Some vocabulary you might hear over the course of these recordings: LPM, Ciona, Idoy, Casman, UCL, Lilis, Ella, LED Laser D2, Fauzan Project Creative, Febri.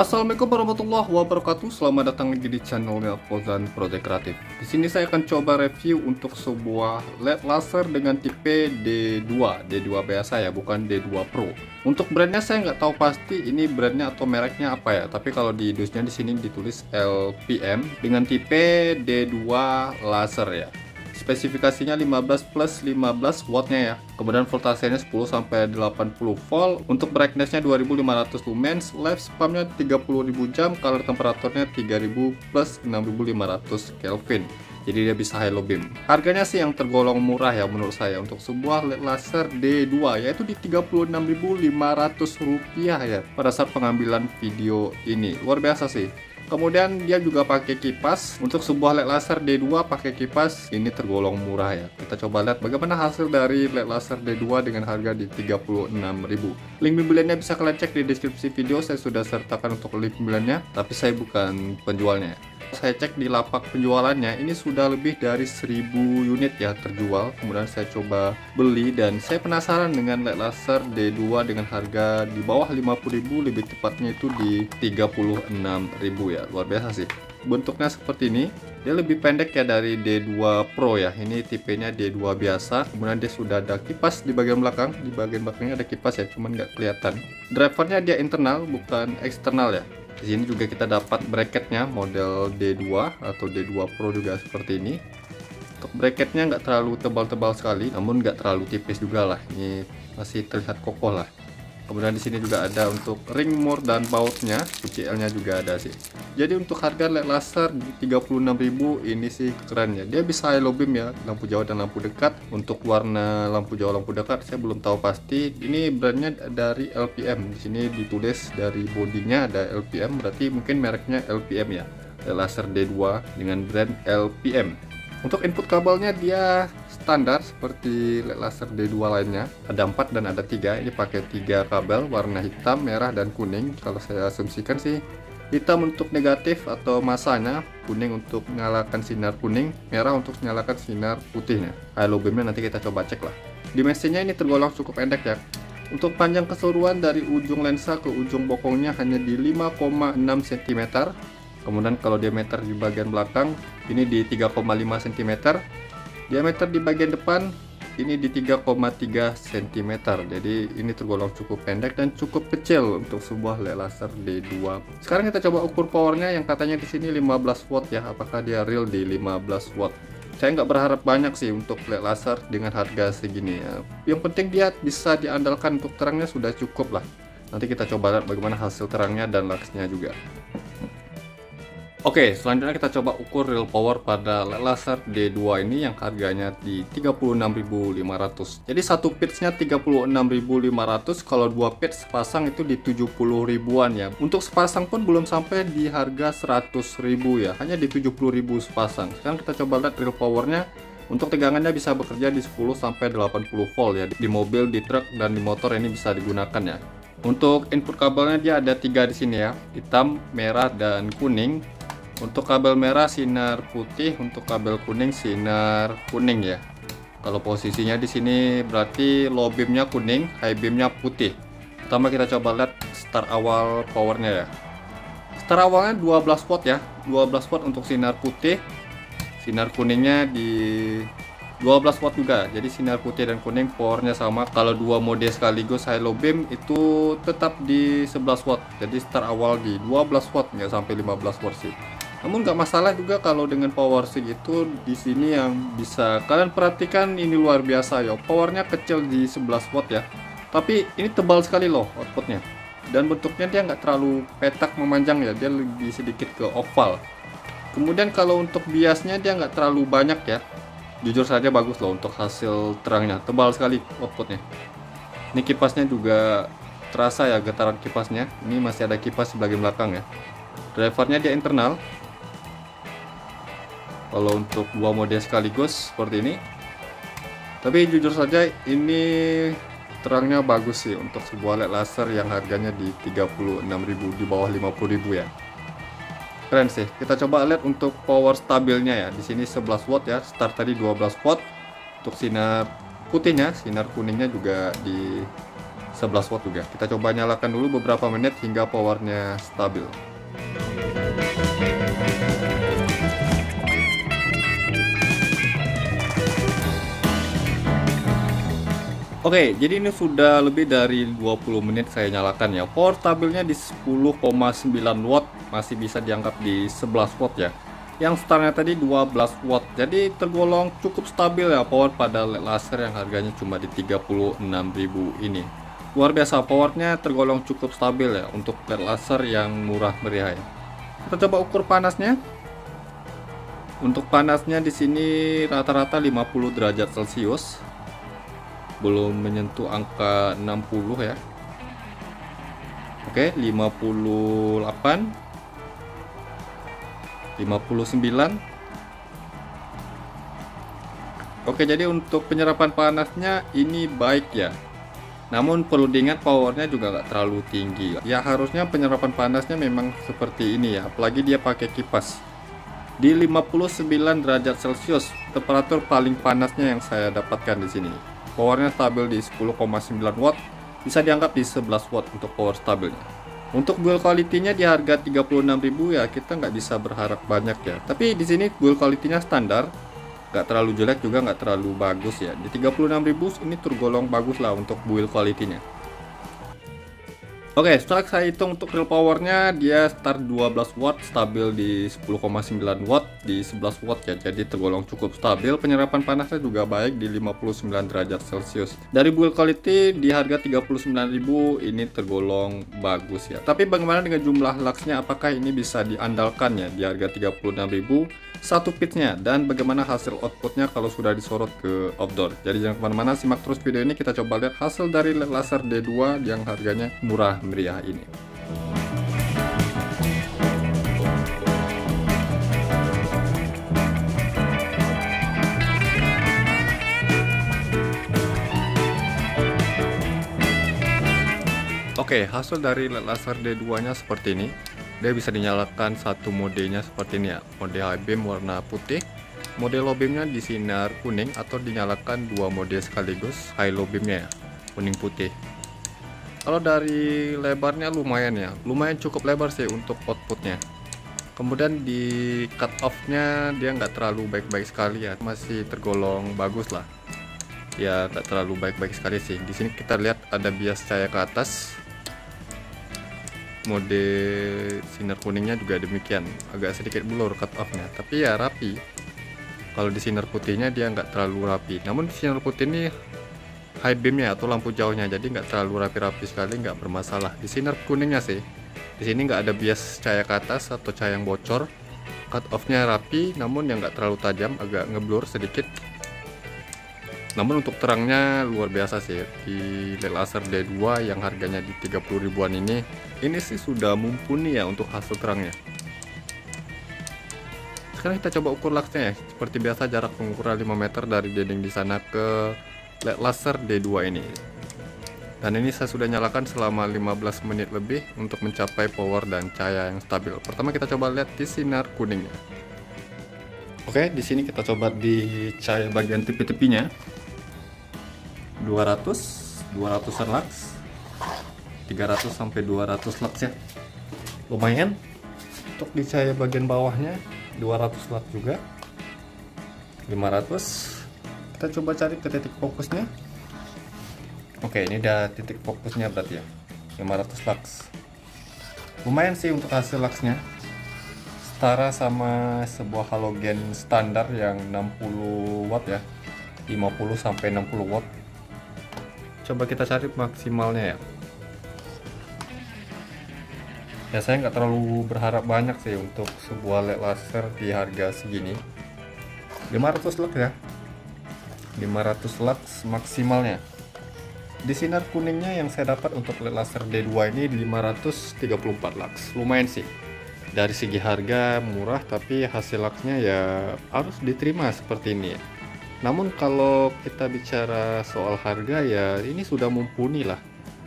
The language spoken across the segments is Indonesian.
Assalamualaikum warahmatullahi wabarakatuh. Selamat datang lagi di channelnya Fauzan Project Creative. Di sini saya akan coba review untuk sebuah LED laser dengan tipe D2 biasa ya, bukan D2 Pro. Untuk brandnya saya nggak tahu pasti ini brandnya atau mereknya apa ya. Tapi kalau di dusnya di sini ditulis LPM dengan tipe D2 laser ya. Spesifikasinya 15+15 wattnya ya. Kemudian voltasenya 10 sampai 80 volt. Untuk brightnessnya 2500 lumens. Life spamnya 30.000 jam. Color temperaturnya 3000 plus 6500 Kelvin. Jadi dia bisa high low beam. Harganya sih yang tergolong murah ya menurut saya untuk sebuah LED laser D2, yaitu di Rp36.500 ya pada saat pengambilan video ini. Luar biasa sih. Kemudian dia juga pakai kipas. Untuk sebuah LED laser D2 pakai kipas ini tergolong murah ya. Kita coba lihat bagaimana hasil dari LED laser D2 dengan harga di Rp36.000. Link pembeliannya bisa kalian cek di deskripsi video, saya sudah sertakan untuk link pembeliannya, tapi saya bukan penjualnya. Saya cek di lapak penjualannya, ini sudah lebih dari 1000 unit ya terjual. Kemudian saya coba beli dan saya penasaran dengan LED laser D2 dengan harga di bawah 50.000, lebih tepatnya itu di 36.000 ya. Luar biasa sih. Bentuknya seperti ini, dia lebih pendek ya dari D2 Pro ya. Ini tipenya D2 biasa. Kemudian dia sudah ada kipas di bagian belakang. Di bagian belakangnya ada kipas ya, cuman nggak kelihatan. Drivernya dia internal, bukan eksternal ya. Di sini juga kita dapat bracketnya model D2 atau D2 Pro juga seperti ini. Untuk bracketnya nggak terlalu tebal-tebal sekali, namun nggak terlalu tipis juga lah. Ini masih terlihat kokoh lah. Kemudian di sini juga ada untuk ring mur dan bautnya, UCL-nya juga ada sih. Jadi untuk harga LED laser di 36.000 ini sih keren ya. Dia bisa high low beam ya, lampu jauh dan lampu dekat. Untuk warna lampu jauh lampu dekat saya belum tahu pasti. Ini brandnya dari LPM. Di sini ditulis dari bodinya ada LPM, berarti mungkin mereknya LPM ya. LED laser D2 dengan brand LPM. Untuk input kabelnya dia standar seperti LED laser D2 lainnya. Ada 4 dan ada 3. Ini pakai 3 kabel warna hitam, merah, dan kuning. Kalau saya asumsikan sih hitam untuk negatif atau masanya, kuning untuk menyalakan sinar kuning, merah untuk menyalakan sinar putihnya. High low beamnya nanti kita coba cek lah. Dimensinya ini tergolong cukup pendek ya. Untuk panjang keseluruhan dari ujung lensa ke ujung bokongnya hanya di 5,6 cm. Kemudian kalau diameter di bagian belakang ini di 3,5 cm. Diameter di bagian depan ini di 3,3 cm. Jadi ini tergolong cukup pendek dan cukup kecil untuk sebuah LED laser D2. Sekarang kita coba ukur powernya yang katanya di sini 15 watt ya. Apakah dia real di 15 watt? Saya nggak berharap banyak sih untuk LED laser dengan harga segini ya. Yang penting dia bisa diandalkan untuk terangnya sudah cukup lah. Nanti kita coba lihat bagaimana hasil terangnya dan luxnya juga. Oke, selanjutnya kita coba ukur real power pada LED laser D2 ini yang harganya di 36.500. Jadi satu pitch-nya 36.500, kalau 2 pitch sepasang itu di 70.000-an ya. Untuk sepasang pun belum sampai di harga 100.000 ya, hanya di 70.000 sepasang. Sekarang kita coba lihat real powernya. Untuk tegangannya bisa bekerja di 10 sampai 80 volt ya. Di mobil, di truk, dan di motor ini bisa digunakan ya. Untuk input kabelnya dia ada 3 di sini ya, hitam, merah, dan kuning. Untuk kabel merah sinar putih, untuk kabel kuning sinar kuning ya. Kalau posisinya di sini berarti low beamnya kuning, high beamnya putih. Pertama kita coba lihat start awal powernya ya. Start awalnya 12 watt ya, 12 watt untuk sinar putih. Sinar kuningnya di 12 watt juga, jadi sinar putih dan kuning powernya sama. Kalau 2 mode sekaligus high low beam itu tetap di 11 watt, jadi start awal di 12 watt, nggak sampai 15 watt sih. Namun nggak masalah juga kalau dengan power segitu. Di sini yang bisa kalian perhatikan ini luar biasa ya, powernya kecil di 11 watt ya, tapi ini tebal sekali loh outputnya. Dan bentuknya dia nggak terlalu petak memanjang ya, dia lebih sedikit ke oval. Kemudian kalau untuk biasnya dia nggak terlalu banyak ya. Jujur saja bagus loh untuk hasil terangnya, tebal sekali outputnya. Ini kipasnya juga terasa ya, getaran kipasnya. Ini masih ada kipas di bagian belakang ya. Drivernya dia internal. Kalau untuk 2 mode sekaligus seperti ini. Tapi jujur saja ini terangnya bagus sih untuk sebuah LED laser yang harganya di 36.000, di bawah 50.000 ya. Keren sih. Kita coba lihat untuk power stabilnya ya. Di sini 11 watt ya. Start tadi 12 watt. Untuk sinar putihnya, sinar kuningnya juga di 11 watt juga. Kita coba nyalakan dulu beberapa menit hingga powernya stabil. Oke, jadi ini sudah lebih dari 20 menit saya nyalakan ya. Power stabilnya di 10,9 watt, masih bisa dianggap di 11 watt ya. Yang startnya tadi 12 watt, jadi tergolong cukup stabil ya power pada LED laser yang harganya cuma di 36.000 ini. Luar biasa, powernya tergolong cukup stabil ya untuk LED laser yang murah meriah ya. Kita coba ukur panasnya. Untuk panasnya di sini rata-rata 50 derajat Celcius. Belum menyentuh angka 60 ya. Oke, 58, 59. Oke, jadi untuk penyerapan panasnya ini baik ya. Namun perlu diingat powernya juga nggak terlalu tinggi. Ya harusnya penyerapan panasnya memang seperti ini ya, apalagi dia pakai kipas. Di 59 derajat Celcius, temperatur paling panasnya yang saya dapatkan di sini. Powernya stabil di 10,9 watt, bisa dianggap di 11 watt untuk power stabilnya. Untuk build quality-nya di harga 36.000 ya, kita nggak bisa berharap banyak ya. Tapi di sini build quality-nya standar, nggak terlalu jelek juga nggak terlalu bagus ya. Di 36.000 ini tergolong bagus lah untuk build quality-nya. Oke, setelah saya hitung untuk real powernya, dia start 12 watt, stabil di 10,9 watt, di 11 watt ya. Jadi tergolong cukup stabil, penyerapan panasnya juga baik di 59 derajat Celcius. Dari build quality di harga 39.000 ini tergolong bagus ya. Tapi bagaimana dengan jumlah luxnya, apakah ini bisa diandalkan ya di harga 36.000 satu pitnya, dan bagaimana hasil outputnya kalau sudah disorot ke outdoor. Jadi jangan kemana-mana, simak terus video ini, kita coba lihat hasil dari LED laser D2 yang harganya murah meriah ini. Oke, hasil dari LED laser D2 nya seperti ini. Dia bisa dinyalakan satu modenya seperti ini ya, mode high beam warna putih, mode low beamnya disinar kuning, atau dinyalakan dua mode sekaligus high low beamnya ya, kuning putih. Kalau dari lebarnya lumayan ya, lumayan cukup lebar sih untuk outputnya. Kemudian di cut off-nya dia nggak terlalu baik-baik sekali ya, masih tergolong bagus lah. Ya nggak terlalu baik-baik sekali sih. Di sini kita lihat ada bias cahaya ke atas. Mode sinar kuningnya juga demikian, agak sedikit blur cut off-nya, tapi ya rapi. Kalau di sinar putihnya dia nggak terlalu rapi. Namun di sinar putih ini high beamnya atau lampu jauhnya, jadi nggak terlalu rapi-rapi sekali, nggak bermasalah. Di sinar kuningnya sih, di sini nggak ada bias cahaya ke atas atau cahaya yang bocor. Cut off-nya rapi, namun yang nggak terlalu tajam, agak ngeblur sedikit. Namun untuk terangnya luar biasa sih. Di LED laser D2 yang harganya di 30.000-an ini sih sudah mumpuni ya untuk hasil terangnya. Sekarang kita coba ukur luxnya ya. Seperti biasa jarak pengukuran 5 meter dari dinding di sana ke LED laser D2 ini. Dan ini saya sudah nyalakan selama 15 menit lebih untuk mencapai power dan cahaya yang stabil. Pertama kita coba lihat di sinar kuningnya. Oke, di sini kita coba di cahaya bagian tepi-tepinya. 200-an lux, 300 sampai 200 lux ya. Lumayan. Untuk di cahaya bagian bawahnya 200 lux juga. 500. Kita coba cari ke titik fokusnya. Oke, ini udah titik fokusnya berarti ya, 500 lux. Lumayan sih untuk hasil luxnya, setara sama sebuah halogen standar yang 60 watt ya, 50 sampai 60 watt. Coba kita cari maksimalnya ya. Ya saya nggak terlalu berharap banyak sih untuk sebuah LED laser di harga segini, 500 lux ya, 500 lux maksimalnya. Di sinar kuningnya yang saya dapat untuk LED laser D2 ini 534 lux. Lumayan sih. Dari segi harga murah, tapi hasil luxnya ya harus diterima seperti ini ya. Namun kalau kita bicara soal harga ya, ini sudah mumpuni lah.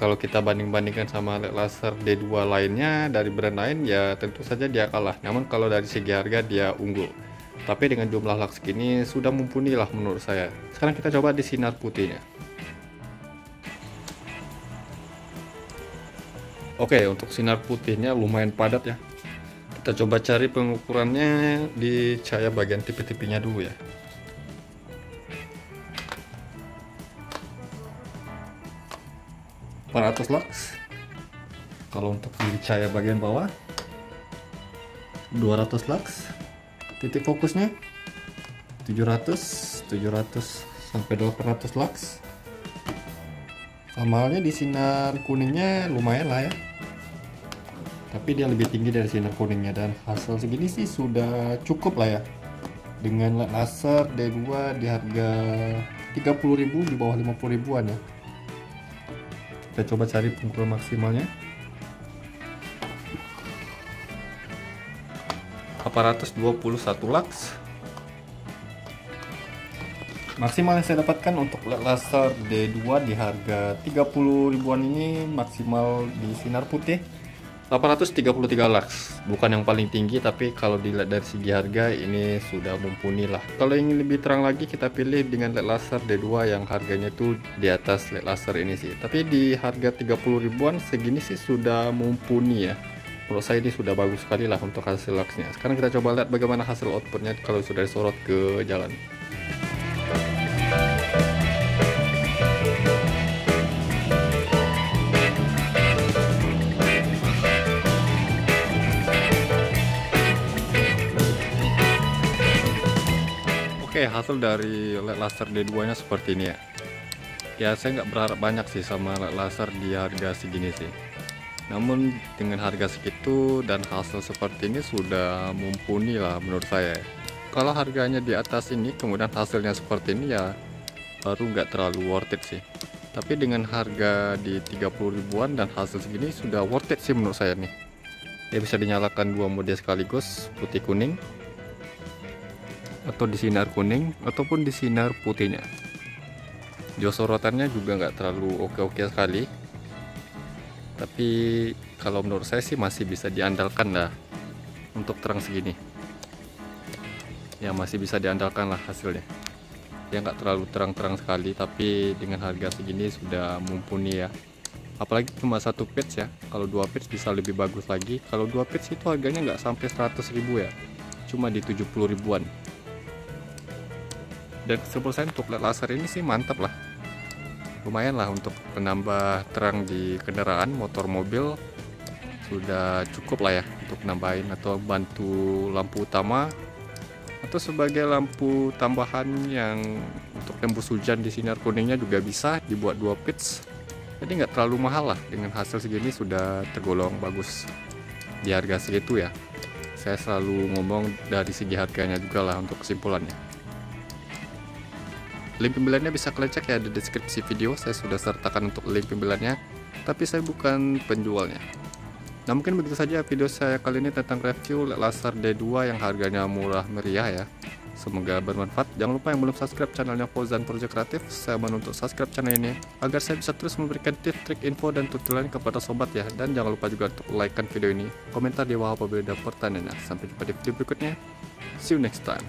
Kalau kita banding-bandingkan sama LED laser D2 lainnya dari brand lain ya, tentu saja dia kalah. Namun kalau dari segi harga dia unggul. Tapi dengan jumlah lux ini sudah mumpuni lah menurut saya. Sekarang kita coba di sinar putihnya. Oke, untuk sinar putihnya lumayan padat ya. Kita coba cari pengukurannya di cahaya bagian tipi-tipinya dulu ya. Pada atas lux. Kalau untuk di cahaya bagian bawah 200 lux. Titik fokusnya 700 sampai 800 lux. Amalnya di sinar kuningnya lumayan lah ya, tapi dia lebih tinggi dari sinar kuningnya, dan hasil segini sih sudah cukup lah ya. Dengan LED laser D2 di harga 30.000 di bawah 50.000-an ya. Kita coba cari pengukuran maksimalnya. 821 lux. Maksimal yang saya dapatkan untuk LED laser D2 di harga 30.000-an ini, maksimal di sinar putih 833 lux. Bukan yang paling tinggi, tapi kalau dilihat dari segi harga ini sudah mumpuni lah. Kalau ingin lebih terang lagi, kita pilih dengan LED laser D2 yang harganya itu di atas LED laser ini sih. Tapi di harga 30.000-an segini sih sudah mumpuni ya. Menurut saya ini sudah bagus sekali lah untuk hasil luxnya. Sekarang kita coba lihat bagaimana hasil outputnya kalau sudah disorot ke jalan. Oke, hasil dari LED laser D2 nya seperti ini ya. Ya, saya nggak berharap banyak sih sama LED laser di harga segini sih. Namun dengan harga segitu dan hasil seperti ini sudah mumpuni lah menurut saya. Kalau harganya di atas ini kemudian hasilnya seperti ini ya, baru nggak terlalu worth it sih. Tapi dengan harga di 30.000-an dan hasil segini sudah worth it sih menurut saya nih. Ya, bisa dinyalakan dua mode sekaligus, putih kuning, atau di sinar kuning ataupun di sinar putihnya. Jauh sorotannya juga nggak terlalu oke-oke sekali, tapi kalau menurut saya sih masih bisa diandalkan lah untuk terang segini ya, masih bisa diandalkan lah hasilnya ya. Nggak terlalu terang-terang sekali, tapi dengan harga segini sudah mumpuni ya. Apalagi cuma 1 patch ya, kalau 2 patch bisa lebih bagus lagi. Kalau 2 patch itu harganya nggak sampai 100.000 ya, cuma di 70.000-an. Dan keseluruhan untuk LED laser ini sih mantap lah, lumayan lah untuk penambah terang di kendaraan, motor, mobil sudah cukup lah ya untuk nambahin atau bantu lampu utama atau sebagai lampu tambahan yang untuk tembus hujan. Di sinar kuningnya juga bisa dibuat 2 patch, jadi nggak terlalu mahal lah. Dengan hasil segini sudah tergolong bagus di harga segitu ya. Saya selalu ngomong dari segi harganya juga lah untuk kesimpulannya. Link pembeliannya bisa kalian cek ya di deskripsi video, saya sudah sertakan untuk link pembeliannya, tapi saya bukan penjualnya. Nah, mungkin begitu saja video saya kali ini tentang review LED laser D2 yang harganya murah meriah ya. Semoga bermanfaat. Jangan lupa yang belum subscribe channelnya Fauzan Project Creative, saya menuntut subscribe channel ini agar saya bisa terus memberikan tips, trik, info, dan tutorial kepada sobat ya. Dan jangan lupa juga untuk like-kan video ini, komentar di bawah apabila ada pertanyaan. Sampai jumpa di video berikutnya, see you next time.